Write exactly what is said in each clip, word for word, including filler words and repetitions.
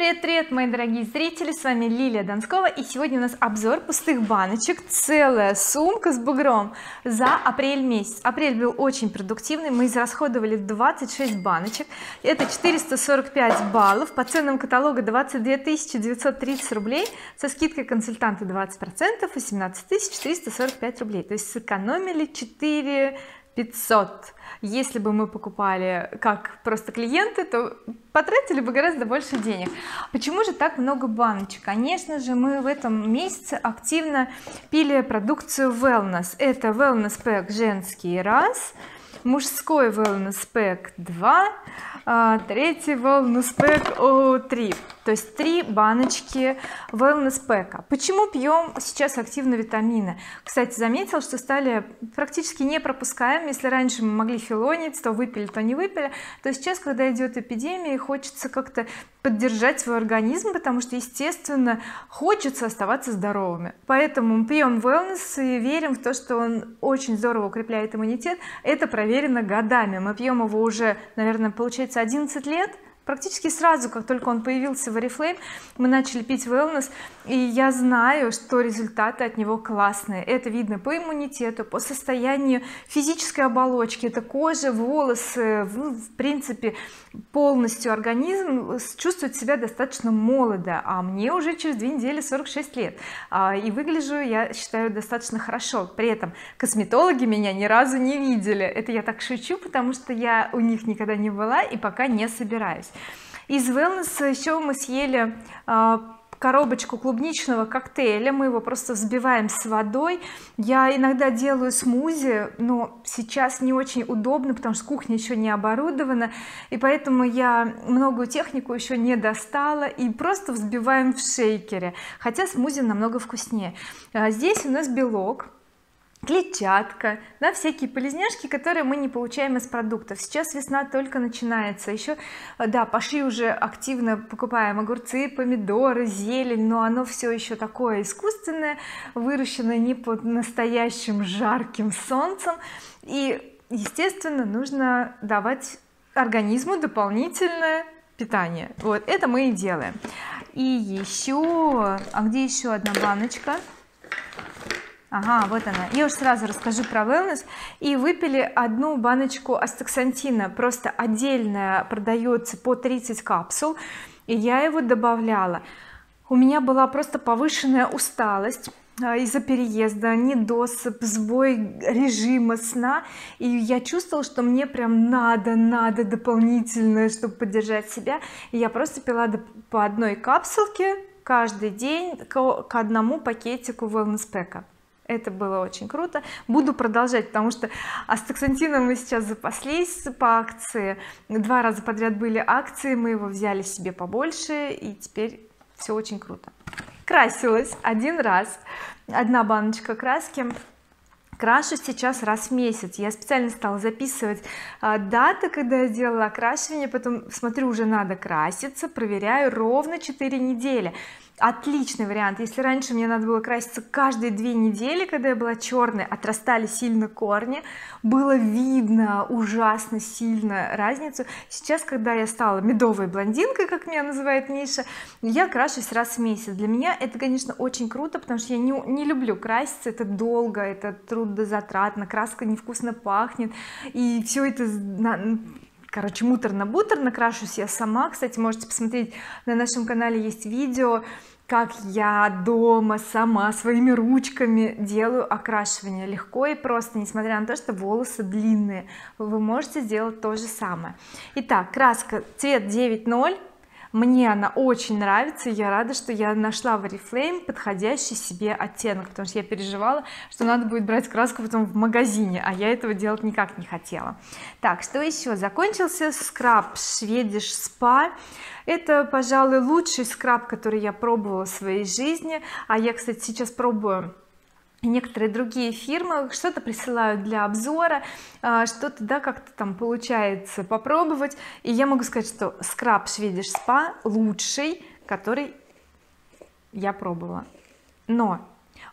Привет, привет, мои дорогие зрители, с вами Лилия Донскова, и сегодня у нас обзор пустых баночек, целая сумка с бугром за апрель месяц. Апрель был очень продуктивный, мы израсходовали двадцать шесть баночек, это четыреста сорок пять баллов, по ценам каталога двадцать две тысячи девятьсот тридцать рублей, со скидкой консультанта двадцать процентов, восемнадцать тысяч триста сорок пять рублей, то есть сэкономили четыре тысячи пятьсот. Если бы мы покупали как просто клиенты, то потратили бы гораздо больше денег. Почему же так много баночек? Конечно же, мы в этом месяце активно пили продукцию Wellness. Это Wellness Pack женский раз, мужской Wellness Pack два, третий Wellness Pack три. То есть три баночки Wellness Pack. Почему пьем сейчас активно витамины? Кстати, заметил, что стали практически не пропускаем. Если раньше мы могли филонить, то выпили, то не выпили, то сейчас, когда идет эпидемия, хочется как-то поддержать свой организм, потому что, естественно, хочется оставаться здоровыми. Поэтому мы пьем Wellness и верим в то, что он очень здорово укрепляет иммунитет. Это проверено годами. Мы пьем его уже, наверное, получается одиннадцать лет. Практически сразу, как только он появился в Oriflame, мы начали пить Wellness, и я знаю, что результаты от него классные. Это видно по иммунитету, по состоянию физической оболочки, это кожа, волосы, в принципе полностью организм чувствует себя достаточно молодо, а мне уже через две недели сорок шесть лет, и выгляжу, я считаю, достаточно хорошо. При этом косметологи меня ни разу не видели, это я так шучу, потому что я у них никогда не была и пока не собираюсь. Из Wellness еще мы съели э, коробочку клубничного коктейля, мы его просто взбиваем с водой. Я иногда делаю смузи, но сейчас не очень удобно, потому что кухня еще не оборудована, и поэтому я многую технику еще не достала, и просто взбиваем в шейкере, хотя смузи намного вкуснее. А здесь у нас белок, клетчатка, да, всякие полезняшки, которые мы не получаем из продуктов. Сейчас весна только начинается, еще да, пошли уже активно покупаем огурцы, помидоры, зелень, но оно все еще такое искусственное, выращенное не под настоящим жарким солнцем, и естественно нужно давать организму дополнительное питание. Вот это мы и делаем. И еще, а где еще одна баночка? Ага, вот она. Я уж сразу расскажу про Wellness. И выпили одну баночку астаксантина, просто отдельно продается по тридцать капсул, и я его добавляла. У меня была просто повышенная усталость из-за переезда, недосып, сбой режима сна, и я чувствовала, что мне прям надо надо дополнительно, чтобы поддержать себя, и я просто пила по одной капсулке каждый день к одному пакетику Wellness Pack. Это было очень круто, буду продолжать, потому что астаксантином мы сейчас запаслись по акции, два раза подряд были акции, мы его взяли себе побольше, и теперь все очень круто. Красилась один раз, одна баночка краски. Крашу сейчас раз в месяц, я специально стала записывать а, даты, когда я делала окрашивание, потом смотрю, уже надо краситься, проверяю, ровно четыре недели. Отличный вариант, если раньше мне надо было краситься каждые две недели, когда я была черной, отрастали сильно корни, было видно ужасно сильно разницу. Сейчас, когда я стала медовой блондинкой, как меня называет Миша, я крашусь раз в месяц. Для меня это, конечно, очень круто, потому что я не, не люблю краситься, это долго, это трудно, затратно, краска невкусно пахнет, и все это, короче, муторно-буторно. Крашусь я сама, кстати, можете посмотреть, на нашем канале есть видео, как я дома сама своими ручками делаю окрашивание, легко и просто, несмотря на то, что волосы длинные, вы можете сделать то же самое. Итак, краска цвет девять ноль, мне она очень нравится, я рада, что я нашла в Oriflame подходящий себе оттенок, потому что я переживала, что надо будет брать краску потом в магазине, а я этого делать никак не хотела. Так, что еще? Закончился скраб Swedish Spa. Это, пожалуй, лучший скраб, который я пробовала в своей жизни, а я, кстати, сейчас пробую некоторые другие фирмы, что-то присылают для обзора, что-то, да, как-то там получается попробовать, и я могу сказать, что скраб Swedish Spa лучший, который я пробовала. Но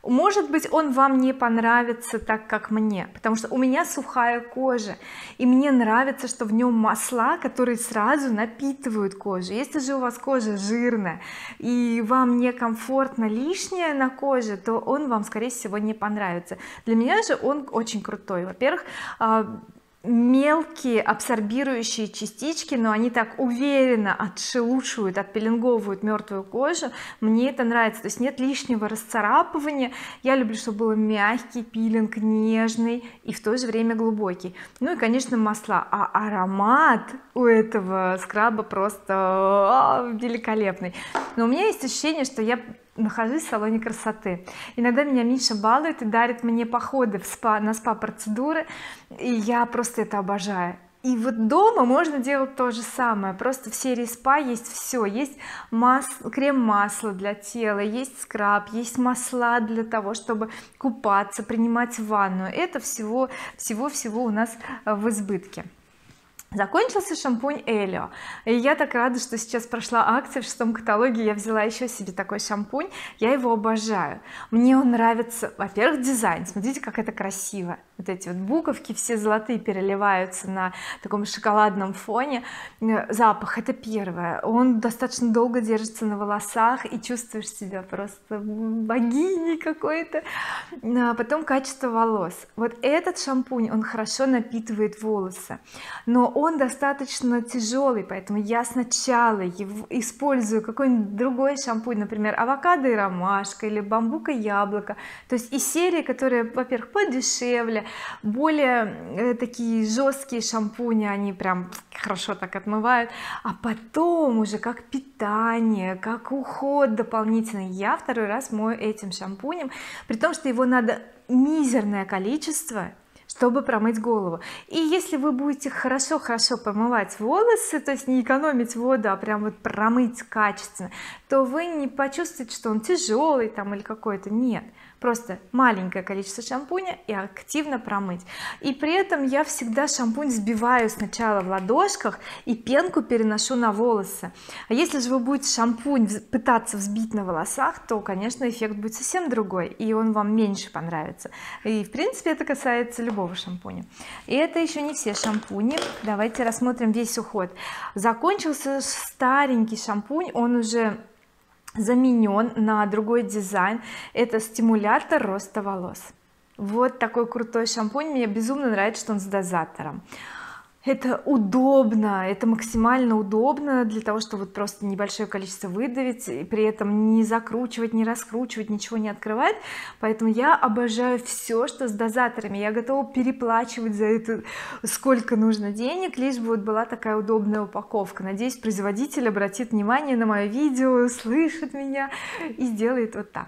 Может быть, он вам не понравится так, как мне, потому что у меня сухая кожа, и мне нравится, что в нем масла, которые сразу напитывают кожу. Если же у вас кожа жирная и вам некомфортно лишнее на коже, то он вам, скорее всего, не понравится. Для меня же он очень крутой. Во-первых, мелкие абсорбирующие частички, но они так уверенно отшелушивают, отпилинговывают мертвую кожу. Мне это нравится, то есть нет лишнего расцарапывания. Я люблю, чтобы был мягкий пилинг, нежный и в то же время глубокий. Ну и, конечно, масла. А аромат у этого скраба просто великолепный. Но у меня есть ощущение, что я нахожусь в салоне красоты. Иногда меня Миша балует и дарит мне походы в спа, на спа-процедуры, и я просто это обожаю. И вот дома можно делать то же самое, просто в серии спа есть все. Есть крем-масло для тела, есть скраб, есть масла для того, чтобы купаться, принимать ванну. Это всего всего-всего у нас в избытке. Закончился шампунь Элео, и я так рада, что сейчас прошла акция в шестом каталоге. Я взяла еще себе такой шампунь, я его обожаю. Мне он нравится, во-первых, дизайн. Смотрите, как это красиво, вот эти вот буковки все золотые переливаются на таком шоколадном фоне. Запах — это первое, он достаточно долго держится на волосах, и чувствуешь себя просто богиней какой-то. А потом качество волос. Вот этот шампунь, он хорошо напитывает волосы, но он достаточно тяжелый, поэтому я сначала его использую какой-нибудь другой шампунь, например, авокадо и ромашка или бамбук и яблоко, то есть и серии, которые, во-первых, подешевле, более такие жесткие шампуни, они прям хорошо так отмывают. А потом уже как питание, как уход дополнительный, я второй раз мою этим шампунем, при том, что его надо мизерное количество, чтобы промыть голову. И если вы будете хорошо-хорошо помывать волосы, то есть не экономить воду, а прям вот промыть качественно, то вы не почувствуете, что он тяжелый там или какой-то. Нет, просто маленькое количество шампуня и активно промыть. И при этом я всегда шампунь сбиваю сначала в ладошках и пенку переношу на волосы. А если же вы будете шампунь пытаться взбить на волосах, то, конечно, эффект будет совсем другой, и он вам меньше понравится. И в принципе это касается любого шампуня. И это еще не все шампуни. Давайте рассмотрим весь уход. Закончился старенький шампунь, он уже заменен на другой дизайн. Это стимулятор роста волос. Вот такой крутой шампунь, мне безумно нравится, что он с дозатором. Это удобно, это максимально удобно для того, чтобы вот просто небольшое количество выдавить и при этом не закручивать, не раскручивать, ничего не открывать. Поэтому я обожаю все, что с дозаторами. Я готова переплачивать за это сколько нужно денег, лишь бы вот была такая удобная упаковка. Надеюсь, производитель обратит внимание на мое видео, услышит меня и сделает вот так.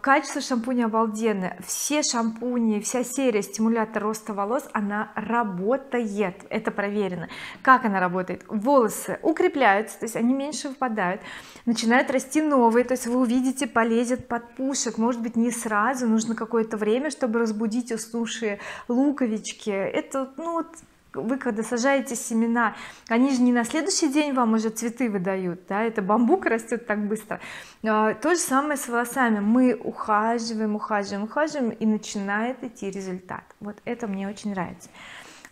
Качество шампуня обалденное. Все шампуни, вся серия стимулятор роста волос, она работает, это проверено. Как она работает? Волосы укрепляются, то есть они меньше выпадают, начинают расти новые, то есть вы увидите, полезет под пушек, может быть, не сразу, нужно какое-то время, чтобы разбудить уснувшие луковички. Это, ну вот, вы когда сажаете семена, они же не на следующий день вам уже цветы выдают, да? Это бамбук растет так быстро. То же самое с волосами, мы ухаживаем, ухаживаем, ухаживаем, и начинает идти результат. Вот это мне очень нравится.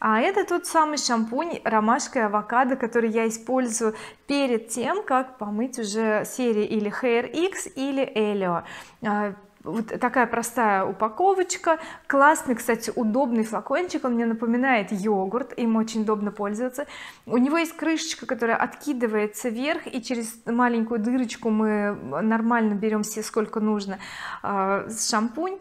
А это тот самый шампунь ромашка и авокадо, который я использую перед тем, как помыть уже серии или Hair X, или Eleo. Вот такая простая упаковочка, классный, кстати, удобный флакончик, он мне напоминает йогурт, им очень удобно пользоваться. У него есть крышечка, которая откидывается вверх, и через маленькую дырочку мы нормально берем себе сколько нужно шампунь.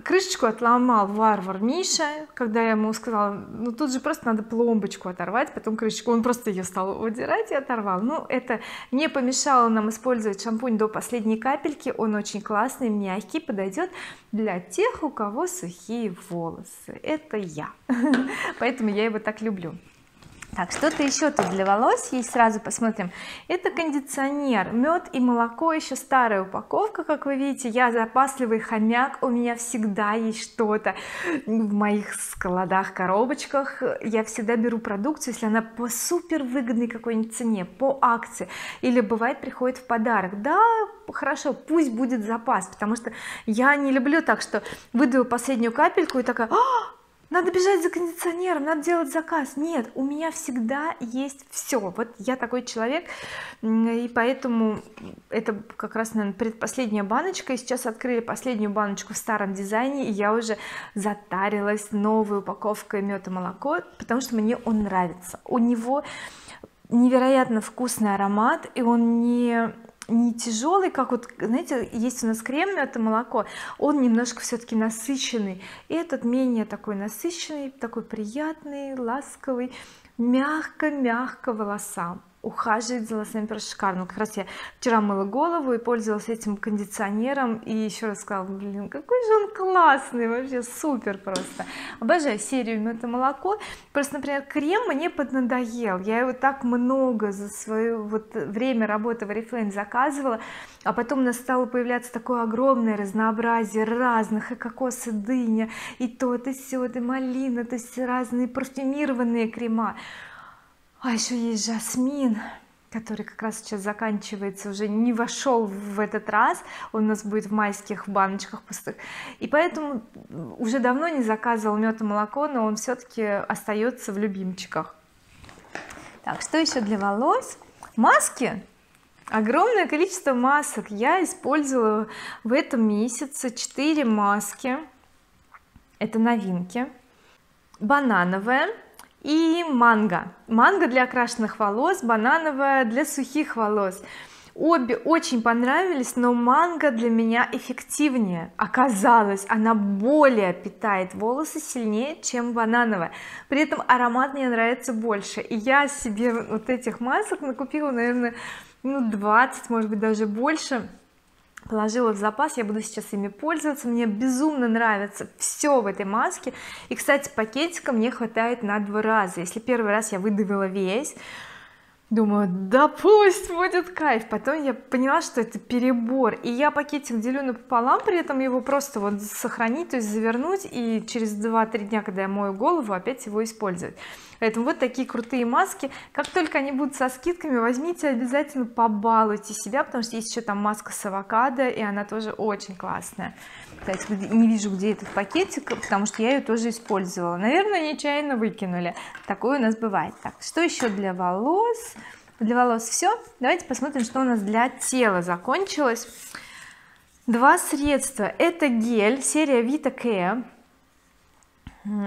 Крышечку отломал варвар Миша, когда я ему сказала, ну тут же просто надо пломбочку оторвать, потом крышечку, он просто ее стал удирать и оторвал. Ну это не помешало нам использовать шампунь до последней капельки, он очень классный, мягкий, подойдет для тех, у кого сухие волосы. Это я, поэтому я его так люблю. Так, что-то еще тут для волос есть, сразу посмотрим. Это кондиционер, мед и молоко, еще старая упаковка, как вы видите. Я запасливый хомяк, у меня всегда есть что-то в моих складах, коробочках. Я всегда беру продукцию, если она по супер выгодной какой-нибудь цене, по акции, или бывает приходит в подарок. Да, хорошо, пусть будет запас, потому что я не люблю так, что выдаю последнюю капельку и такая... надо бежать за кондиционером, надо делать заказ. Нет, у меня всегда есть все. Вот я такой человек, и поэтому это как раз, наверное, предпоследняя баночка. И сейчас открыли последнюю баночку в старом дизайне, и я уже затарилась новой упаковкой мёд и молоко, потому что мне он нравится. У него невероятно вкусный аромат, и он не... не тяжелый, как вот, знаете, есть у нас крем мед и молоко, он немножко все-таки насыщенный, этот менее такой насыщенный, такой приятный, ласковый, мягко-мягко волосам, ухаживает за волосами просто шикарно. Как раз я вчера мыла голову и пользовалась этим кондиционером, и еще раз сказала: блин, какой же он классный, вообще супер, просто обожаю серию мед и молоко. Просто, например, крем мне поднадоел, я его так много за свое вот время работы в Oriflame заказывала, а потом у нас стало появляться такое огромное разнообразие разных, и кокос, и дыня, и то, и сё, и малина, то есть разные парфюмированные крема. А еще есть жасмин, который как раз сейчас заканчивается, уже не вошел в этот раз, он у нас будет в майских баночках пустых, и поэтому уже давно не заказывал мед и молоко, но он все-таки остается в любимчиках. Так, что еще для волос? Маски. Огромное количество масок. Я использовала в этом месяце четыре маски, это новинки: банановая и манго. Манго для окрашенных волос, банановая для сухих волос. Обе очень понравились, но манго для меня эффективнее оказалось, она более питает волосы сильнее, чем банановая, при этом аромат мне нравится больше. И я себе вот этих масок накупила, наверное, ну двадцать, может быть, даже больше, положила в запас. Я буду сейчас ими пользоваться, мне безумно нравится все в этой маске. И, кстати, пакетика мне хватает на два раза. Если первый раз я выдавила весь, думаю, да пусть будет кайф, потом я поняла, что это перебор, и я пакетик делю напополам, при этом его просто вот сохранить, то есть завернуть, и через два-три дня, когда я мою голову, опять его использовать. Поэтому вот такие крутые маски, как только они будут со скидками, возьмите обязательно, побалуйте себя, потому что есть еще там маска с авокадо, и она тоже очень классная. Кстати, не вижу, где этот пакетик, потому что я ее тоже использовала, наверное, нечаянно выкинули, такое у нас бывает. Так, что еще для волос? Для волос все. Давайте посмотрим, что у нас для тела закончилось. Два средства. Это гель, серия Vita Care,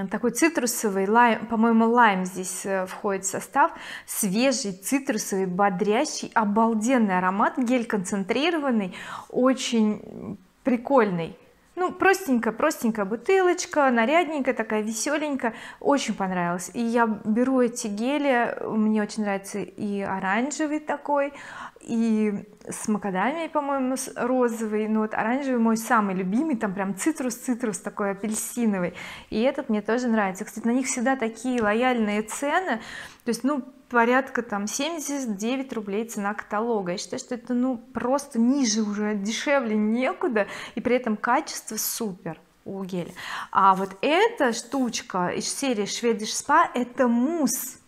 такой цитрусовый, лайм, по-моему, лайм здесь входит в состав, свежий, цитрусовый, бодрящий, обалденный аромат, гель концентрированный, очень прикольный. Ну, простенькая, простенькая бутылочка, нарядненькая, такая веселенькая, очень понравилась. И я беру эти гели, мне очень нравится и оранжевый такой, и с макадамией, по-моему, розовый, но вот оранжевый мой самый любимый, там прям цитрус-цитрус такой апельсиновый, и этот мне тоже нравится. Кстати, на них всегда такие лояльные цены, то есть, ну, порядка там семьдесят девять рублей цена каталога. Я считаю, что это, ну, просто ниже уже, дешевле некуда, и при этом качество супер у геля. А вот эта штучка из серии Swedish Spa, это мусс.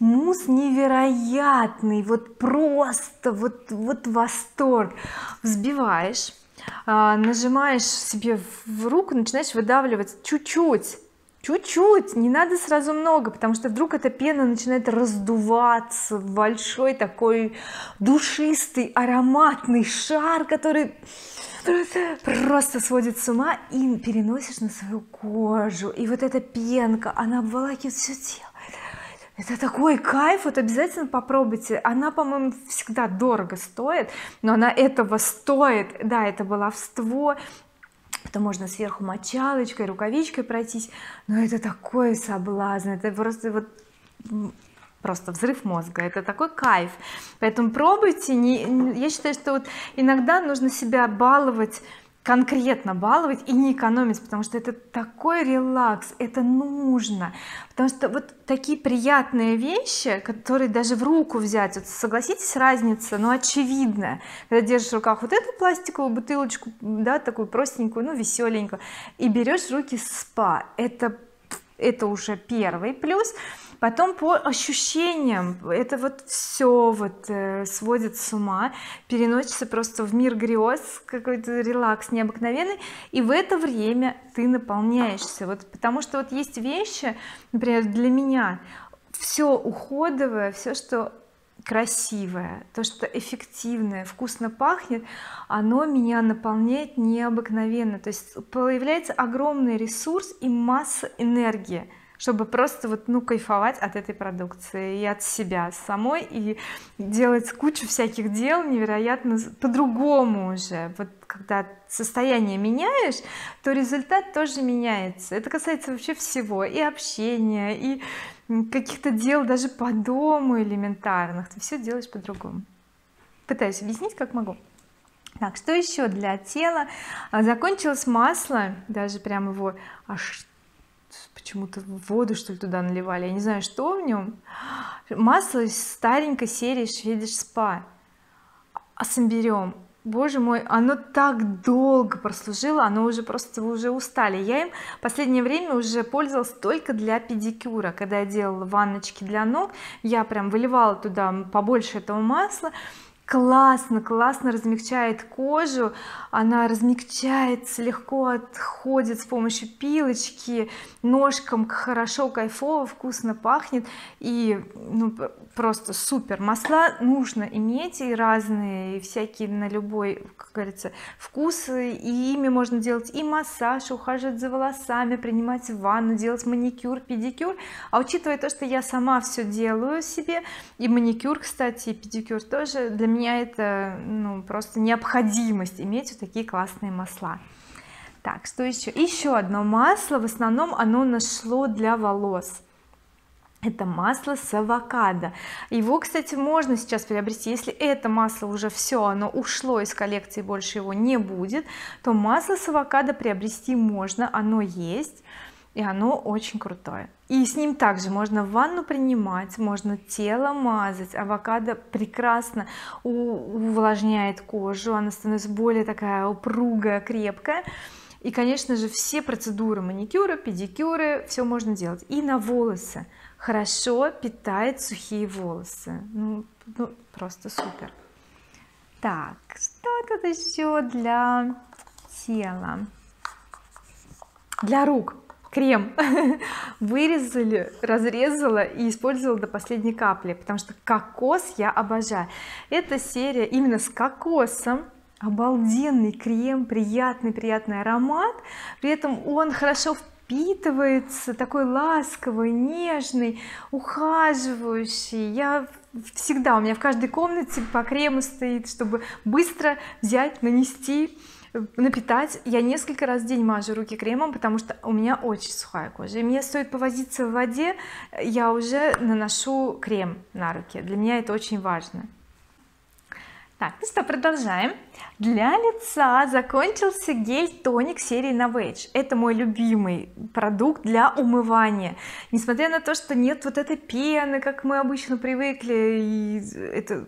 Мусс невероятный, вот просто вот, вот восторг. Взбиваешь, нажимаешь себе в руку, начинаешь выдавливать чуть-чуть, чуть-чуть, не надо сразу много, потому что вдруг эта пена начинает раздуваться в большой такой душистый ароматный шар, который просто сводит с ума, и переносишь на свою кожу, и вот эта пенка, она обволакивает все тело. Это такой кайф, вот обязательно попробуйте. Она, по-моему, всегда дорого стоит, но она этого стоит. Да, это баловство, это можно сверху мочалочкой, рукавичкой пройтись, но это такой соблазн, это просто вот... просто взрыв мозга, это такой кайф. Поэтому пробуйте. Я считаю, что вот иногда нужно себя баловать конкретно баловать и не экономить, потому что это такой релакс, это нужно, потому что вот такие приятные вещи, которые даже в руку взять, вот согласитесь, разница, ну, очевидная, когда держишь в руках вот эту пластиковую бутылочку, да, такую простенькую, ну, веселенькую, и берешь в руки спа, это, это уже первый плюс. Потом по ощущениям это вот все вот э, сводит с ума, переносится просто в мир грез, какой-то релакс необыкновенный, и в это время ты наполняешься, вот, потому что вот есть вещи, например, для меня все уходовое, все, что красивое, то, что эффективное, вкусно пахнет, оно меня наполняет необыкновенно, то есть появляется огромный ресурс и масса энергии, чтобы просто вот, ну, кайфовать от этой продукции и от себя самой, и делать кучу всяких дел невероятно по-другому уже. Вот когда состояние меняешь, то результат тоже меняется. Это касается вообще всего, и общения, и каких-то дел даже по дому элементарных. Ты все делаешь по-другому. Пытаюсь объяснить, как могу. Так, что еще для тела? Закончилось масло, даже прям его аж почему-то воду, что ли, туда наливали, я не знаю, что в нем. Масло из старенькой серии Swedish Spa с имбирем, боже мой, оно так долго прослужило, оно уже просто, вы уже устали. Я им в последнее время уже пользовалась только для педикюра, когда я делала ванночки для ног, я прям выливала туда побольше этого масла. Классно, классно размягчает кожу, она размягчается, легко отходит с помощью пилочки, ножкам хорошо, кайфово, вкусно пахнет, и ну, просто супер. Масла нужно иметь, и разные, и всякие, на любой, как говорится, вкус, и ими можно делать и массаж, ухаживать за волосами, принимать ванну, делать маникюр, педикюр. А учитывая то, что я сама все делаю себе, и маникюр, кстати, и педикюр тоже, для меня это, ну, просто необходимость иметь вот такие классные масла. Так, что еще? Еще одно масло, в основном оно нашло для волос, это масло с авокадо. Его, кстати, можно сейчас приобрести, если это масло уже все, оно ушло из коллекции, больше его не будет, то масло с авокадо приобрести можно, оно есть, и оно очень крутое, и с ним также можно ванну принимать, можно тело мазать. Авокадо прекрасно увлажняет кожу, она становится более такая упругая, крепкая, и, конечно же, все процедуры маникюра, педикюры, все можно делать. И на волосы хорошо питает сухие волосы, ну, ну просто супер. Так, что тут еще для тела? Для рук крем вырезали, разрезала и использовала до последней капли, потому что кокос я обожаю. Эта серия именно с кокосом, обалденный крем, приятный приятный аромат, при этом он хорошо впитывается, такой ласковый, нежный, ухаживающий. Я всегда, у меня в каждой комнате по крему стоит, чтобы быстро взять, нанести, напитать. Я несколько раз в день мажу руки кремом, потому что у меня очень сухая кожа, и мне стоит повозиться в воде, я уже наношу крем на руки, для меня это очень важно. Так, ну что, продолжаем. Для лица закончился гель-тоник серии Novage. Это мой любимый продукт для умывания, несмотря на то, что нет вот этой пены, как мы обычно привыкли, и это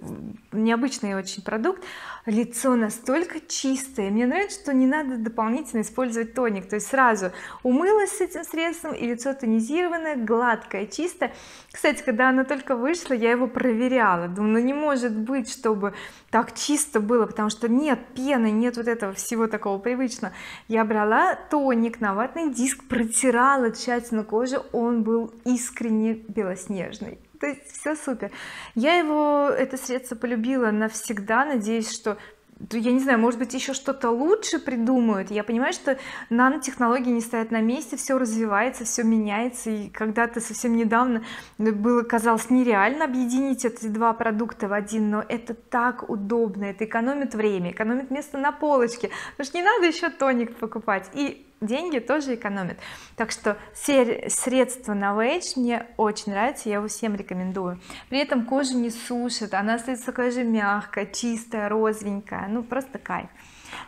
необычный очень продукт. Лицо настолько чистое, мне нравится, что не надо дополнительно использовать тоник, то есть сразу умылась с этим средством, и лицо тонизированное, гладкое, чистое. Кстати, когда оно только вышло, я его проверяла, думаю, ну не может быть, чтобы так чисто было, потому что нет пены, нет вот этого всего такого привычного. Я брала тоник на ватный диск, протирала тщательно кожу, он был искренне белоснежный, то есть все супер. Я его, это средство, полюбила навсегда, надеюсь, что, я не знаю, может быть, еще что-то лучше придумают. Я понимаю, что нанотехнологии не стоят на месте, все развивается, все меняется, и когда-то совсем недавно было, казалось, нереально объединить эти два продукта в один, но это так удобно, это экономит время, экономит место на полочке, потому что не надо еще тоник покупать, и деньги тоже экономят. Так что средство Novage мне очень нравится, я его всем рекомендую. При этом кожу не сушит, она остается такая же мягкая, чистая, розовенькая, ну просто кайф.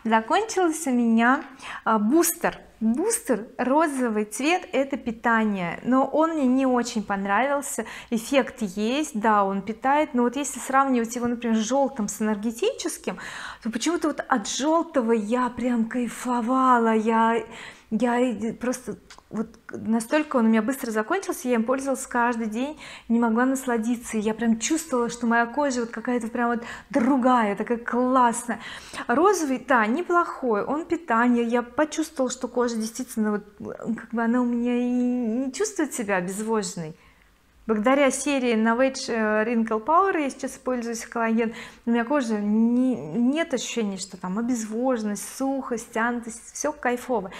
закончился у меня бустер бустер розовый цвет, это питание, но он мне не очень понравился. Эффект есть, да, он питает, но вот если сравнивать его, например, с желтым, с энергетическим, то почему-то вот от желтого я прям кайфовала, я я просто вот настолько он у меня быстро закончился, я им пользовалась каждый день, не могла насладиться, я прям чувствовала, что моя кожа вот какая-то прям вот другая, такая классная. Розовый, да, неплохой, он питание, я почувствовала, что кожа действительно вот как бы она у меня и не чувствует себя обезвоженной. Благодаря серии Novage Wrinkle Power я сейчас пользуюсь коллаген, у меня кожа не, нет ощущения, что там обезвоженность, сухость, стянутость, все кайфово.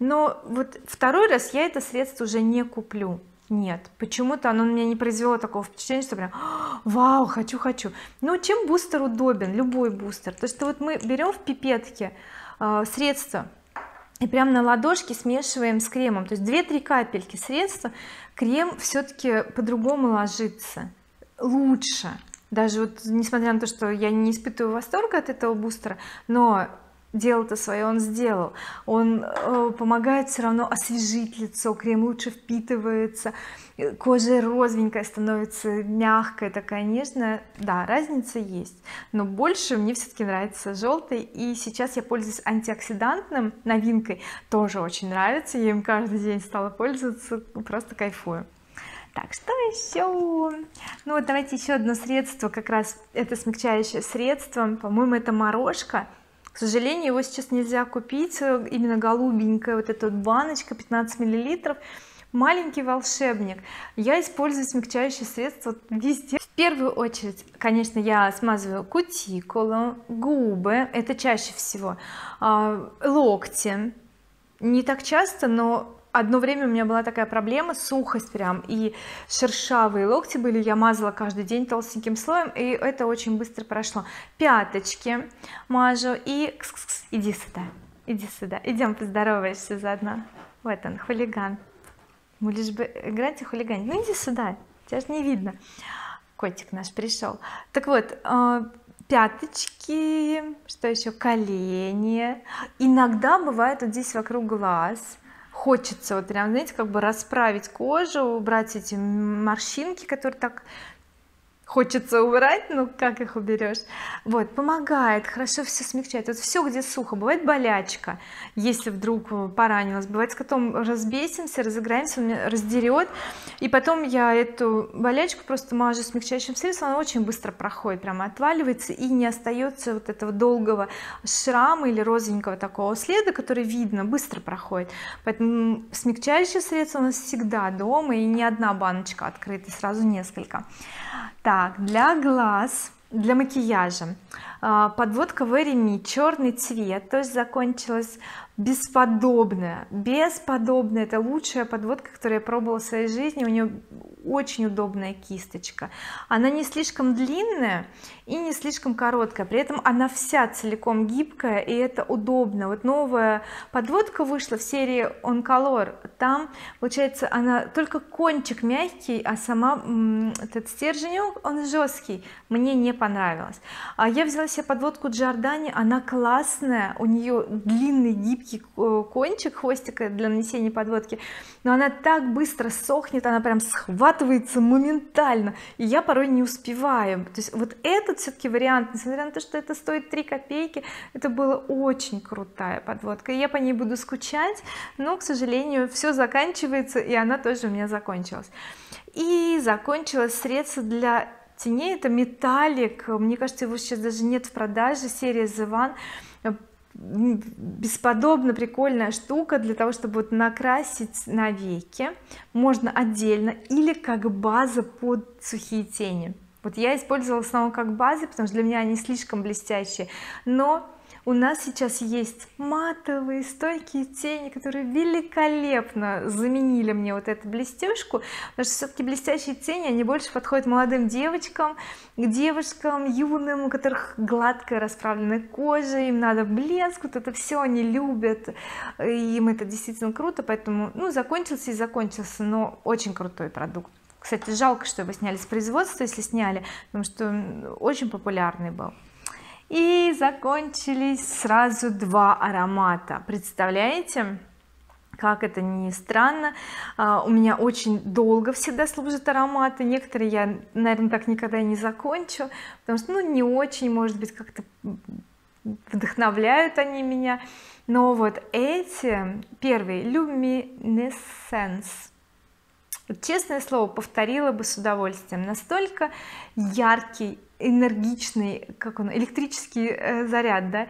Но вот второй раз я это средство уже не куплю, нет, почему-то оно у меня не произвело такого впечатления, что прям вау, хочу хочу но чем бустер удобен, любой бустер, то что вот мы берем в пипетке э, средство и прям на ладошке смешиваем с кремом, то есть две-три капельки средства, крем все-таки по-другому ложится лучше, даже вот несмотря на то, что я не испытываю восторга от этого бустера, но дело-то свое он сделал, он э, помогает все равно освежить лицо, крем лучше впитывается, кожа розовенькая становится, мягкая такая, нежная, да, разница есть, но больше мне все-таки нравится желтый. И сейчас я пользуюсь антиоксидантным, новинкой, тоже очень нравится, я им каждый день стала пользоваться, просто кайфую. Так, что еще? Ну вот давайте еще одно средство, как раз это смягчающее средство, по-моему, это морожка. К сожалению, его сейчас нельзя купить, именно голубенькая вот эта вот баночка пятнадцать миллилитров, маленький волшебник. Я использую смягчающее средство везде. В первую очередь, конечно, я смазываю кутикулу, губы, это чаще всего, локти, не так часто, но одно время у меня была такая проблема, сухость прям, и шершавые локти были, я мазала каждый день толстеньким слоем, и это очень быстро прошло. Пяточки мажу, и кс -кс -кс, иди сюда, иди сюда, идем поздороваешься заодно. Вот он, хулиган, мы лишь бы играть и хулиганить, ну иди сюда, тебя же не видно, котик наш пришел. Так вот, пяточки, что еще, колени, иногда бывает вот здесь вокруг глаз, хочется вот прям, знаете, как бы расправить кожу, убрать эти морщинки, которые так хочется убрать, ну как их уберешь, вот, помогает, хорошо все смягчает, вот все, где сухо, бывает болячка, если вдруг поранилась, бывает с котом разбесимся, разыграемся, он меня раздерет, и потом я эту болячку просто мажу смягчающим средством, она очень быстро проходит, прямо отваливается, и не остается вот этого долгого шрама или розовенького такого следа, который видно, быстро проходит. Поэтому смягчающее средство у нас всегда дома, и не одна баночка открыта, сразу несколько. Так, для глаз, для макияжа подводка Very Me, черный цвет, тоже закончилась, бесподобная, бесподобная, это лучшая подводка, которую я пробовала в своей жизни, у нее очень удобная кисточка, она не слишком длинная и не слишком короткая, при этом она вся целиком гибкая, и это удобно. Вот новая подводка вышла в серии On Color, там получается она только кончик мягкий, а сама этот стерженек он жесткий, мне не понравилось. А я взяла себе подводку Giordani, она классная, у нее длинный гибкий кончик хвостика для нанесения подводки, но она так быстро сохнет, она прям схватывается моментально, и я порой не успеваю. То есть вот этот все-таки вариант, несмотря на то, что это стоит три копейки, это была очень крутая подводка, и я по ней буду скучать, но, к сожалению, все заканчивается, и она тоже у меня закончилась. И закончилось средство для теней, это металлик, мне кажется, его сейчас даже нет в продаже, серия The One, бесподобно прикольная штука для того, чтобы вот накрасить навеки, можно отдельно или как база под сухие тени. Вот я использовала в основном как базы, потому что для меня они слишком блестящие, но у нас сейчас есть матовые стойкие тени, которые великолепно заменили мне вот эту блестяшку, потому что все-таки блестящие тени, они больше подходят молодым девочкам, к девушкам юным, у которых гладкая расправленная кожа, им надо блеск, вот это все они любят, и им это действительно круто, поэтому, ну, закончился и закончился, но очень крутой продукт. Кстати, жалко, что его сняли с производства, если сняли, потому что он очень популярный был. И закончились сразу два аромата, представляете, как это ни странно. У меня очень долго всегда служат ароматы, некоторые я, наверное, так никогда и не закончу, потому что, ну, не очень, может быть, как-то вдохновляют они меня. Но вот эти, первый Luminescence, честное слово, повторила бы с удовольствием, настолько яркий, энергичный, как он, электрический заряд, да,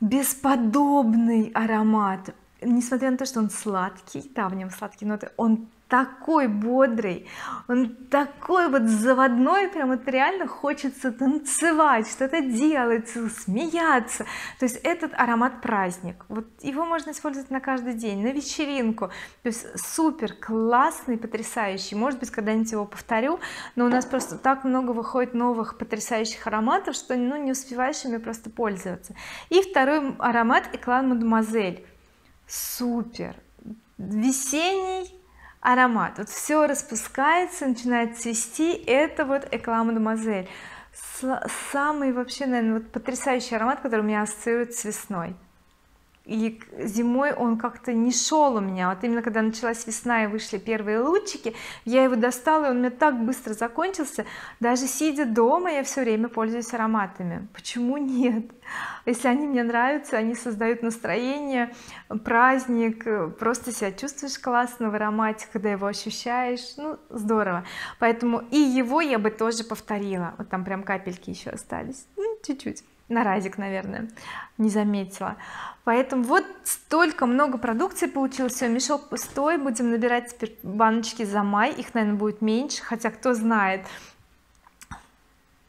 бесподобный аромат, несмотря на то, что он сладкий, да, в нем сладкие ноты, он такой бодрый, он такой вот заводной, прям вот реально хочется танцевать, что-то делать, смеяться. То есть этот аромат праздник, вот его можно использовать на каждый день, на вечеринку, то есть супер классный, потрясающий. Может быть, когда-нибудь его повторю, но у нас просто так много выходит новых потрясающих ароматов, что, ну, не успеваешь ими просто пользоваться. И второй аромат Éclat Mademoiselle, супер весенний аромат, вот все распускается, начинает цвести. Это вот Éclat Mademoiselle, самый вообще, наверное, вот потрясающий аромат, который у меня ассоциируется с весной, и зимой он как-то не шел у меня. Вот именно когда началась весна и вышли первые лучики, я его достала, и он у меня так быстро закончился. Даже сидя дома я все время пользуюсь ароматами, почему нет, если они мне нравятся, они создают настроение, праздник, просто себя чувствуешь классно в аромате, когда его ощущаешь, ну, здорово. Поэтому и его я бы тоже повторила. Вот там прям капельки еще остались, ну, чуть-чуть, на разик, наверное, не заметила. Поэтому вот столько много продукции получилось, все, мешок пустой. Будем набирать теперь баночки за май, их, наверное, будет меньше, хотя кто знает,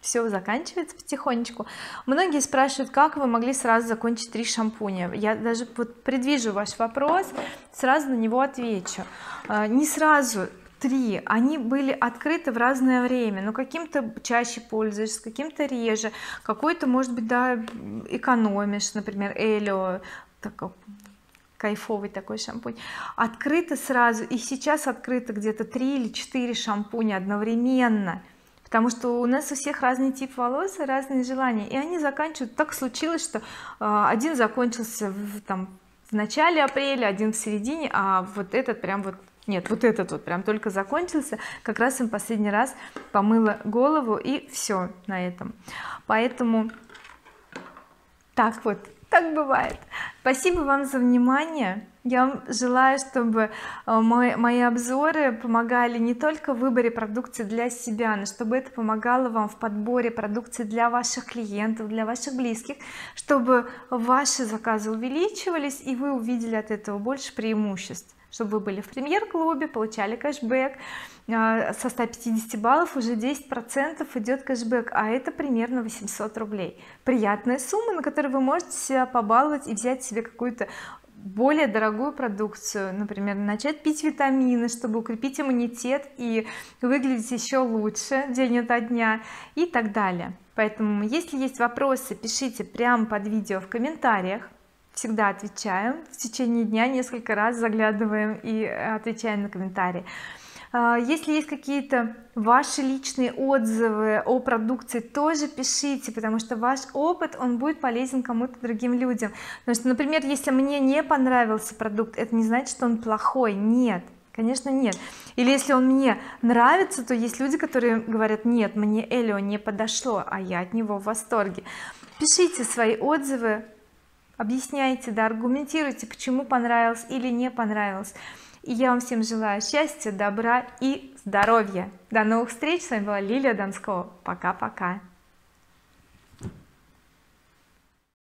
все заканчивается потихонечку. Многие спрашивают, как вы могли сразу закончить три шампуня. Я даже вот предвижу ваш вопрос, сразу на него отвечу. Не сразу три, они были открыты в разное время, но каким-то чаще пользуешься, каким-то реже, какой-то, может быть, да, экономишь, например, Элео, такой кайфовый такой шампунь, открыто сразу. И сейчас открыто где-то три или четыре шампуня одновременно, потому что у нас у всех разный тип волос и разные желания, и они заканчивают. Так случилось, что один закончился в, там, в начале апреля, один в середине, а вот этот прям вот нет, вот этот вот прям только закончился, как раз им последний раз помыла голову, и все на этом. Поэтому так вот, так бывает. Спасибо вам за внимание. Я вам желаю, чтобы мои, мои обзоры помогали не только в выборе продукции для себя, но чтобы это помогало вам в подборе продукции для ваших клиентов, для ваших близких, чтобы ваши заказы увеличивались и вы увидели от этого больше преимуществ, чтобы вы были в премьер-клубе, получали кэшбэк. Со ста пятидесяти баллов уже десять процентов идет кэшбэк, а это примерно восемьсот рублей. Приятная сумма, на которой вы можете себя побаловать и взять себе какую-то более дорогую продукцию, например, начать пить витамины, чтобы укрепить иммунитет и выглядеть еще лучше день ото дня и так далее. Поэтому, если есть вопросы, пишите прямо под видео в комментариях, всегда отвечаем, в течение дня несколько раз заглядываем и отвечаем на комментарии. Если есть какие-то ваши личные отзывы о продукции, тоже пишите, потому что ваш опыт, он будет полезен кому-то другим людям. Потому что, например, если мне не понравился продукт, это не значит, что он плохой, нет, конечно, нет. Или если он мне нравится, то есть люди, которые говорят: нет, мне Элео не подошло, а я от него в восторге. Пишите свои отзывы, объясняйте, да, аргументируйте, почему понравилось или не понравилось. И я вам всем желаю счастья, добра и здоровья. До новых встреч. С вами была Лилия Донскова. Пока-пока.